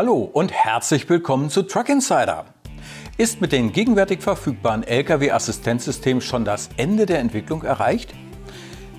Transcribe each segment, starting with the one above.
Hallo und herzlich willkommen zu Truck Insider. Ist mit den gegenwärtig verfügbaren Lkw-Assistenzsystemen schon das Ende der Entwicklung erreicht?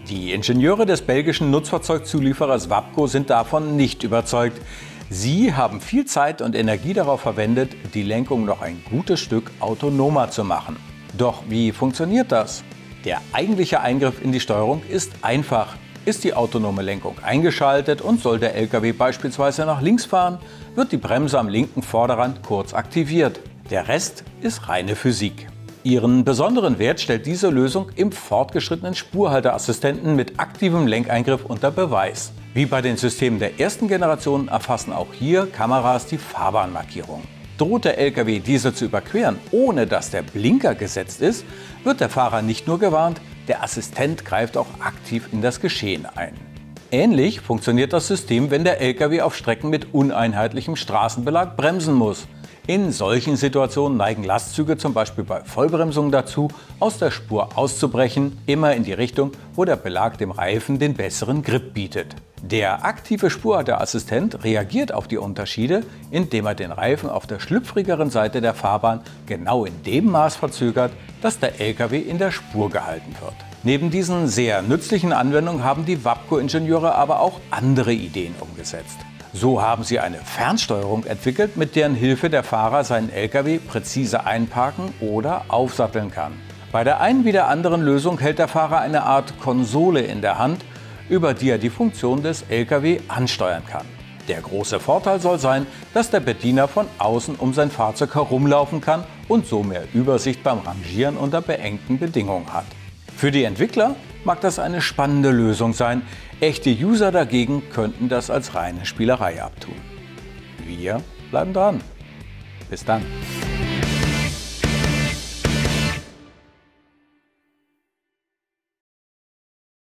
Die Ingenieure des belgischen Nutzfahrzeugzulieferers Wabco sind davon nicht überzeugt. Sie haben viel Zeit und Energie darauf verwendet, die Lenkung noch ein gutes Stück autonomer zu machen. Doch wie funktioniert das? Der eigentliche Eingriff in die Steuerung ist einfach. Ist die autonome Lenkung eingeschaltet und soll der LKW beispielsweise nach links fahren, wird die Bremse am linken Vorderrand kurz aktiviert. Der Rest ist reine Physik. Ihren besonderen Wert stellt diese Lösung im fortgeschrittenen Spurhalteassistenten mit aktivem Lenkeingriff unter Beweis. Wie bei den Systemen der ersten Generation erfassen auch hier Kameras die Fahrbahnmarkierung. Droht der LKW diese zu überqueren, ohne dass der Blinker gesetzt ist, wird der Fahrer nicht nur gewarnt, der Assistent greift auch aktiv in das Geschehen ein. Ähnlich funktioniert das System, wenn der LKW auf Strecken mit uneinheitlichem Straßenbelag bremsen muss. In solchen Situationen neigen Lastzüge zum Beispiel bei Vollbremsung dazu, aus der Spur auszubrechen, immer in die Richtung, wo der Belag dem Reifen den besseren Grip bietet. Der aktive Spurhalteassistent reagiert auf die Unterschiede, indem er den Reifen auf der schlüpfrigeren Seite der Fahrbahn genau in dem Maß verzögert, dass der LKW in der Spur gehalten wird. Neben diesen sehr nützlichen Anwendungen haben die Wabco-Ingenieure aber auch andere Ideen umgesetzt. So haben sie eine Fernsteuerung entwickelt, mit deren Hilfe der Fahrer seinen LKW präzise einparken oder aufsatteln kann. Bei der einen wie der anderen Lösung hält der Fahrer eine Art Konsole in der Hand, über die er die Funktion des LKW ansteuern kann. Der große Vorteil soll sein, dass der Bediener von außen um sein Fahrzeug herumlaufen kann und so mehr Übersicht beim Rangieren unter beengten Bedingungen hat. Für die Entwickler mag das eine spannende Lösung sein, echte User dagegen könnten das als reine Spielerei abtun. Wir bleiben dran. Bis dann.